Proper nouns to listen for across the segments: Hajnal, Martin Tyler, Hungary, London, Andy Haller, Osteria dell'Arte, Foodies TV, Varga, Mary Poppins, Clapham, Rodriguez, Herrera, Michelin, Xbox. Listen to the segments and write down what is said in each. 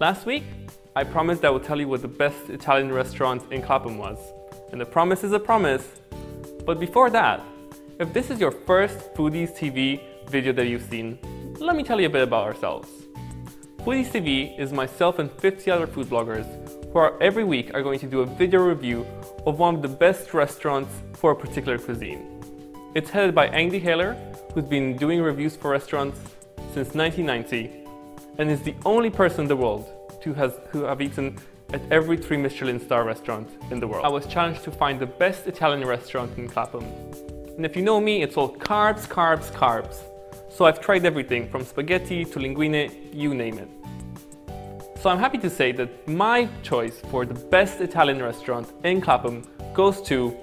Last week, I promised I would tell you what the best Italian restaurant in Clapham was. And the promise is a promise. But before that, if this is your first Foodies TV video that you've seen, let me tell you a bit about ourselves. Foodies TV is myself and 50 other food bloggers who every week are going to do a video review of one of the best restaurants for a particular cuisine. It's headed by Andy Haller, who's been doing reviews for restaurants since 1990 and is the only person in the world who have eaten at every 3 Michelin star restaurant in the world. I was challenged to find the best Italian restaurant in Clapham. And if you know me, it's all carbs, carbs, carbs. So I've tried everything from spaghetti to linguine, you name it. So I'm happy to say that my choice for the best Italian restaurant in Clapham goes to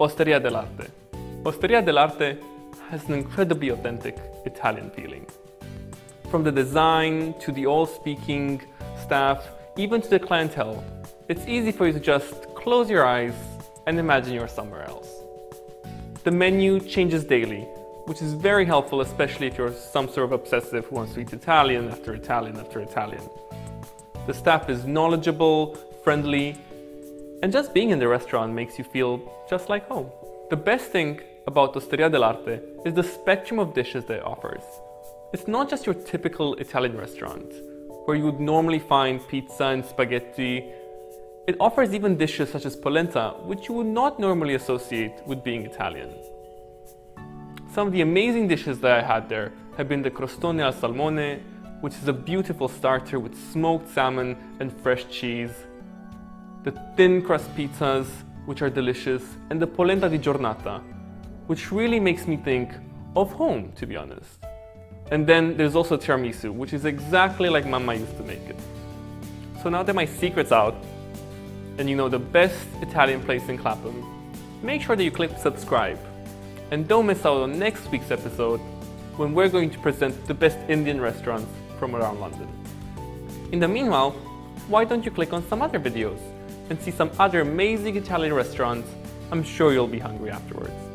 Osteria dell'Arte. Osteria dell'Arte has an incredibly authentic Italian feeling. From the design to the all-speaking staff, even to the clientele, it's easy for you to just close your eyes and imagine you're somewhere else. The menu changes daily, which is very helpful, especially if you're some sort of obsessive who wants to eat Italian after Italian after Italian. The staff is knowledgeable, friendly, and just being in the restaurant makes you feel just like home. The best thing about Osteria dell'Arte is the spectrum of dishes that it offers. It's not just your typical Italian restaurant, where you would normally find pizza and spaghetti. It offers even dishes such as polenta, which you would not normally associate with being Italian. Some of the amazing dishes that I had there have been the crostone al salmone, which is a beautiful starter with smoked salmon and fresh cheese, the thin crust pizzas, which are delicious, and the polenta di giornata, which really makes me think of home, to be honest. And then there's also tiramisu, which is exactly like Mama used to make it. So now that my secret's out, and you know the best Italian place in Clapham, make sure that you click subscribe. And don't miss out on next week's episode, when we're going to present the best Indian restaurants from around London. In the meanwhile, why don't you click on some other videos and see some other amazing Italian restaurants? I'm sure you'll be hungry afterwards.